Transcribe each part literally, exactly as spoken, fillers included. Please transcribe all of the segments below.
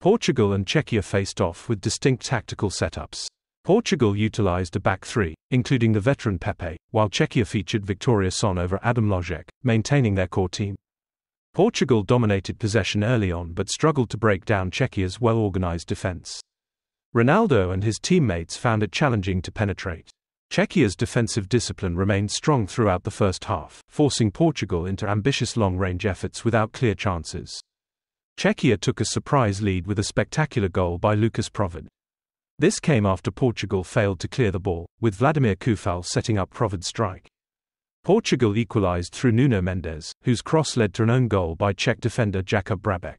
Portugal and Czechia faced off with distinct tactical setups. Portugal utilized a back three, including the veteran Pepe, while Czechia featured Victoria Son over Adam Ložek, maintaining their core team. Portugal dominated possession early on but struggled to break down Czechia's well-organized defense. Ronaldo and his teammates found it challenging to penetrate. Czechia's defensive discipline remained strong throughout the first half, forcing Portugal into ambitious long-range efforts without clear chances. Czechia took a surprise lead with a spectacular goal by Lukas Provod. This came after Portugal failed to clear the ball, with Vladimir Kufal setting up Provod's strike. Portugal equalized through Nuno Mendes, whose cross led to an own goal by Czech defender Jakub Brabec.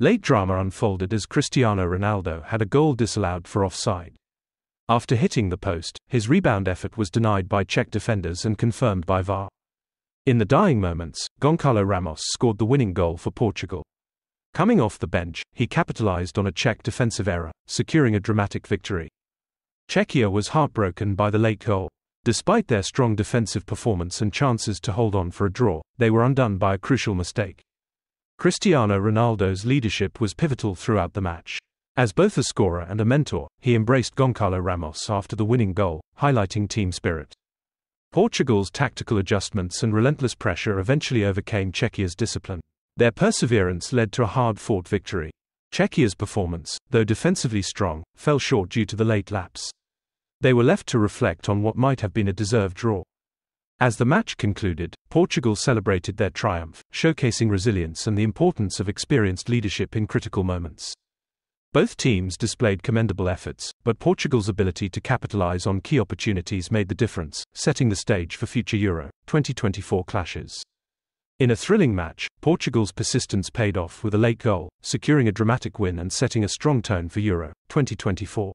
Late drama unfolded as Cristiano Ronaldo had a goal disallowed for offside. After hitting the post, his rebound effort was denied by Czech defenders and confirmed by V A R. In the dying moments, Goncalo Ramos scored the winning goal for Portugal. Coming off the bench, he capitalized on a Czech defensive error, securing a dramatic victory. Czechia was heartbroken by the late goal. Despite their strong defensive performance and chances to hold on for a draw, they were undone by a crucial mistake. Cristiano Ronaldo's leadership was pivotal throughout the match. As both a scorer and a mentor, he embraced Goncalo Ramos after the winning goal, highlighting team spirit. Portugal's tactical adjustments and relentless pressure eventually overcame Czechia's discipline. Their perseverance led to a hard-fought victory. Czechia's performance, though defensively strong, fell short due to the late lapse. They were left to reflect on what might have been a deserved draw. As the match concluded, Portugal celebrated their triumph, showcasing resilience and the importance of experienced leadership in critical moments. Both teams displayed commendable efforts, but Portugal's ability to capitalize on key opportunities made the difference, setting the stage for future Euro twenty twenty-four clashes. In a thrilling match, Portugal's persistence paid off with a late goal, securing a dramatic win and setting a strong tone for Euro twenty twenty-four.